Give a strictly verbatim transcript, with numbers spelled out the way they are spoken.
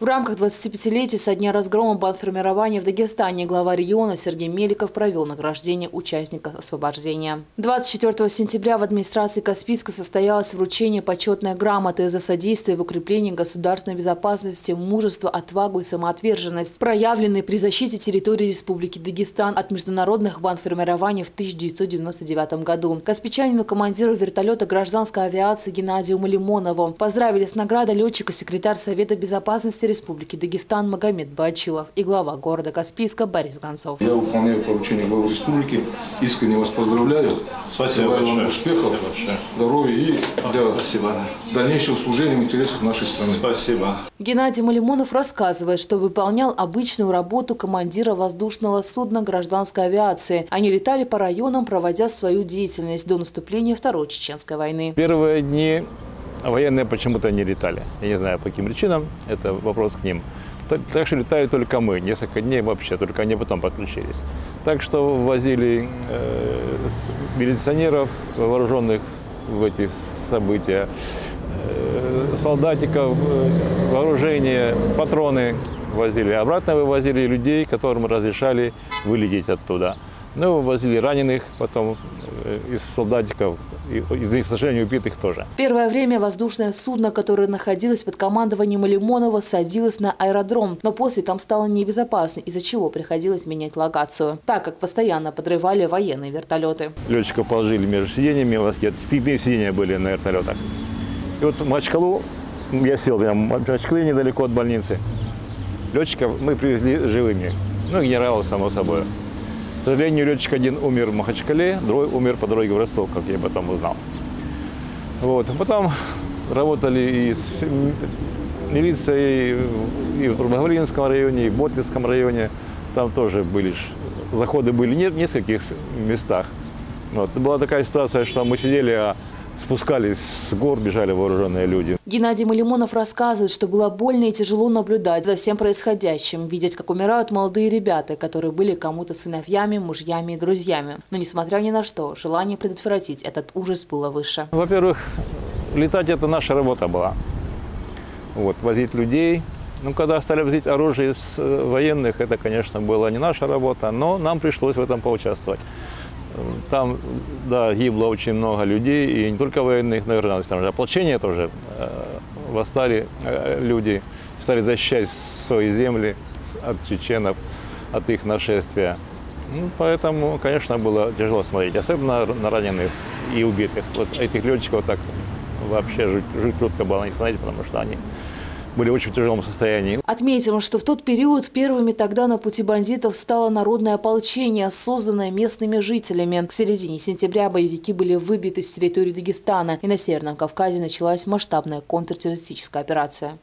В рамках двадцатипятилетия со дня разгрома бандформирования в Дагестане глава региона Сергей Меликов провел награждение участников освобождения. двадцать четвёртого сентября в администрации Каспийска состоялось вручение почетной грамоты за содействие в укреплении государственной безопасности, мужество, отвагу и самоотверженность, проявленные при защите территории Республики Дагестан от международных бандформирований в тысяча девятьсот девяносто девятом году. Каспийчанину командиру вертолета гражданской авиации Геннадию Малимонову поздравили с наградой летчика секретарь Совета безопасности Республики Дагестан Магомед Баачилов и глава города Каспийска Борис Гонцов. Я выполняю поручение главы республики. Искренне вас поздравляю. Спасибо. Желаю вам успехов, здоровья и для дальнейшего служения в интересах нашей страны. Спасибо. Геннадий Малимонов рассказывает, что выполнял обычную работу командира воздушного судна гражданской авиации. Они летали по районам, проводя свою деятельность до наступления Второй Чеченской войны. Первые дни военные почему-то не летали. Я не знаю, по каким причинам, это вопрос к ним. Так, так что летали только мы, несколько дней вообще, только они потом подключились. Так что возили э, милиционеров, вооруженных в эти события, э, солдатиков, э, вооружение, патроны возили. Обратно вывозили людей, которым разрешали вылететь оттуда. Ну, возили раненых, потом из солдатиков, из-за сожалению, убитых тоже. Первое время воздушное судно, которое находилось под командованием Малимонова, садилось на аэродром, но после там стало небезопасно, из-за чего приходилось менять локацию, так как постоянно подрывали военные вертолеты. Летчика положили между сиденьями, у нас фигные сиденья были на вертолетах. И вот в Мачкалу, я сел прям в Мачкале недалеко от больницы, летчиков мы привезли живыми, ну, генерала, само собой. К сожалению, летчик один умер в Махачкале, другой умер по дороге в Ростов, как я потом узнал. Вот. Потом работали и с милицией, и в Трубаголининском районе, и в Ботвинском районе. Там тоже были, заходы были в нескольких местах. Вот. Была такая ситуация, что мы сидели, а спускались с гор, бежали вооруженные люди. Геннадий Малимонов рассказывает, что было больно и тяжело наблюдать за всем происходящим, видеть, как умирают молодые ребята, которые были кому-то сыновьями, мужьями и друзьями. Но несмотря ни на что, желание предотвратить этот ужас было выше. Во-первых, летать – это наша работа была. Вот, возить людей. Ну, когда стали возить оружие из военных, это, конечно, была не наша работа, но нам пришлось в этом поучаствовать. Там, да, гибло очень много людей, и не только военных, наверное, там же ополчение тоже. Восстали люди, стали защищать свои земли от чеченов, от их нашествия. Ну, поэтому, конечно, было тяжело смотреть, особенно на раненых и убитых. Вот этих летчиков так вообще жуть, жуть трудно было не смотреть, потому что они были в очень тяжелом состоянии. Отметим, что в тот период первыми тогда на пути бандитов стало народное ополчение, созданное местными жителями. К середине сентября боевики были выбиты с территории Дагестана, и на Северном Кавказе началась масштабная контртеррористическая операция.